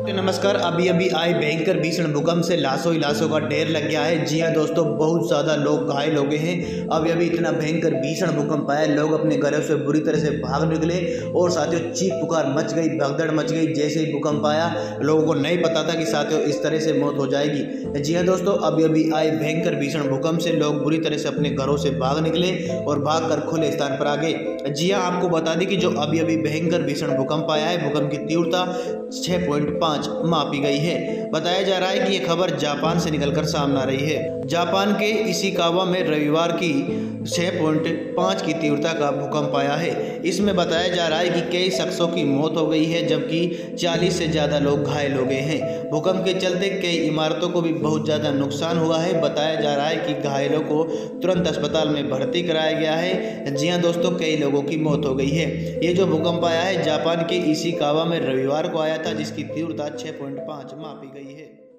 तो नमस्कार। अभी अभी आए भयंकर भीषण भूकंप से लाखों लाशों का ढेर लग गया है। जी हां दोस्तों, बहुत ज़्यादा लोग घायल हो गए हैं। अभी अभी इतना भयंकर भीषण भूकंप आया, लोग अपने घरों से बुरी तरह से भाग निकले और साथियों चीख पुकार मच गई, भगदड़ मच गई। जैसे ही भूकंप आया लोगों को नहीं पता था कि साथियों इस तरह से मौत हो जाएगी। जी हाँ दोस्तों, अभी अभी आए भयंकर भीषण भूकंप से लोग बुरी तरह से अपने घरों से भाग निकले और भाग कर खुले स्थान पर आ गए। जी हाँ, आपको बता दें कि जो अभी अभी भयंकर भीषण भूकंप आया है, भूकंप की तीव्रता 6.5 मापी गई है। बताया जा रहा है कि यह खबर जापान से निकलकर सामने आ रही है। जापान के इशिकावा में रविवार की 6.5 की तीव्रता का भूकंप आया है। इसमें बताया जा रहा है कि कई शख्सों की मौत हो गई है, जबकि 40 से ज़्यादा लोग घायल हो गए हैं। भूकंप के चलते कई इमारतों को भी बहुत ज़्यादा नुकसान हुआ है। बताया जा रहा है कि घायलों को तुरंत अस्पताल में भर्ती कराया गया है। जी हाँ दोस्तों, कई लोगों की मौत हो गई है। ये जो भूकंप आया है जापान के इशिकावा में रविवार को आया था, जिसकी तीव्रता 6.5 मापी गई है।